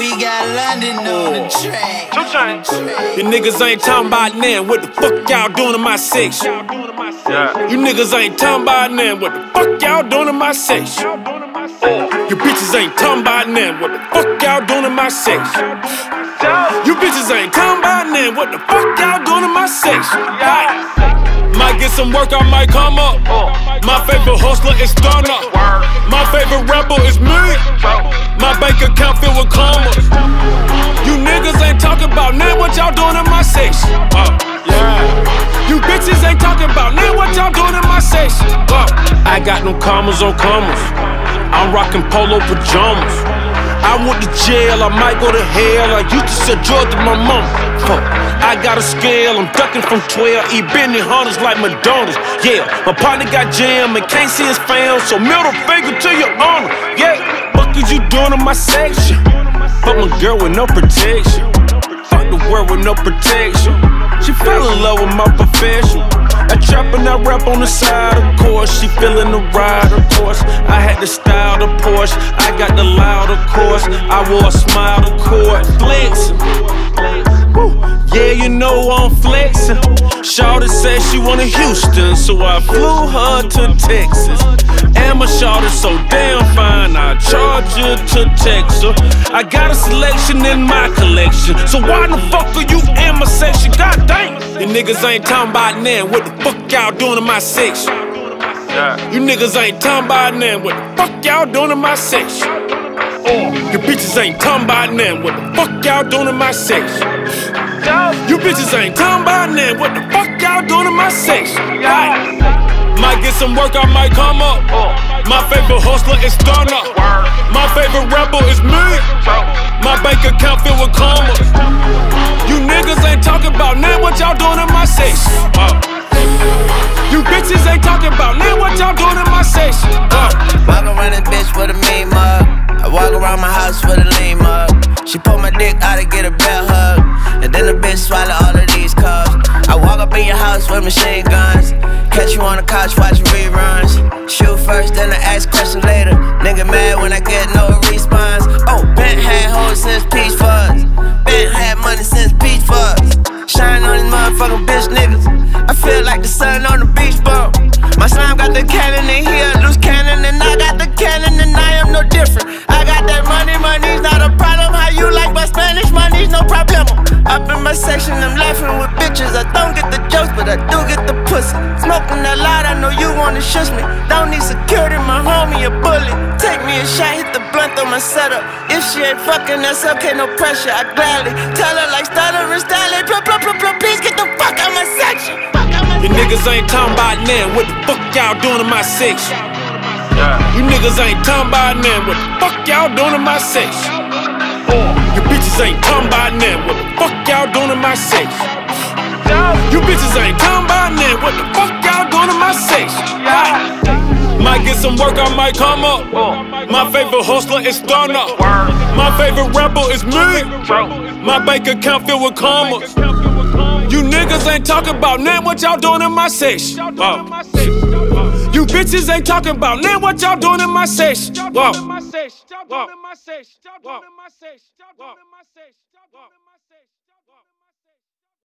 We got London on the track. The niggas ain't talking about nothing. What the fuck y'all doing in my section? Yeah. You niggas ain't talking about nothing. What the fuck y'all doing in my section? You bitches ain't talking about nothing. What the fuck y'all doing in my section? You bitches ain't talking about nothing. What the fuck y'all doing in my section? Might get some work, I might come up. My favorite hustler is Stunner. My favorite rapper is me. My bank account filled with commas. You niggas ain't talking about nothing. What y'all doing in my section? You bitches ain't talking about nothing. What y'all doing in my section? I got no commas on commas. I'm rocking polo pajamas. I went to jail, I might go to hell. I used to sell drugs to my mama. I got a scale, I'm ducking from 12. Eat Benny Hunters like Madonna's. Yeah, my partner got jammed and can't see his fam. So middle finger to your honor. Yeah, fuck is you doing in my section? Fuck my girl with no protection. Fuck the world with no protection. She fell in love with my profession. I trap and I rap on the side, of course. She feeling the ride, of course. I had the style, the Porsche. I got the loud, of course. I wore a smile, of course. Flexing. Yeah, you know I'm flexing. Shawty said she wanted Houston, so I flew her to Texas. And my shawty so damn fine, I charge her to Texas. I got a selection in my collection, so why the fuck are you in my section? God damn. You niggas ain't talking about nothing. What the fuck y'all doing in my section? You niggas ain't talking about nothing. What the fuck y'all doing in my section? You bitches ain't talking about nothing. What the fuck y'all doing in my section? You bitches ain't talking about nothing. What the fuck y'all doing in my section? Might get some work, I might come up. My favorite hustler is Stunner. My favorite rapper is me. My bank account filled with commas. You niggas ain't talking about nothing. What y'all doing in my section? You bitches ain't talking about nothing. What y'all doing in my section? Walk around that bitch with a meme up. I walk around my house with a lame up. She pulled my dick out to get a bell hug. And then the bitch swallow all of these cups. I walk up in your house with machine guns. Catch you on the couch watching reruns. Shoot first, then I ask questions later. Nigga mad when I get no response. Oh, been had hoes since Peach Fuzz. Been had money since Peach Fuzz. Shine on these motherfucking bitch niggas. I feel like the sun on the beach ball. My slime got the cannon in here, loose cannon. And I got the cannon and I am no different. I got that money, money's not a problem. How you like my Spanish? Money's no problemo. Up in my section, I'm laughing with bitches. I don't get the jokes, but I do get the pussy. Smoking a lot, I know you wanna shush me. Don't need security, my homie a bully. Take me a shot, hit the blunt on my setup. If she ain't fucking, that's okay, no pressure. I gladly tell her like Stunner and Stalin. Please get the fuck out my section. You niggas ain't talking about nothing. What the fuck y'all doing in my section? You niggas ain't talking about nothing. What the fuck y'all doing in my section? You bitches ain't talking about nothing. What the fuck y'all doing in my section? You bitches ain't talking about nothing. What the fuck y'all doing in my section? Might get some work, I might come up. My favorite hustler is Stunner. My favorite rapper is me. My bank account filled with commas. You niggas ain't talking about nothing. What y'all doing in my section? You bitches ain't talking about nothing. What y'all doing in my section? Y'all doing in my section. Y'all doing in my section. Y'all doing in my section. Y'all doing in my section.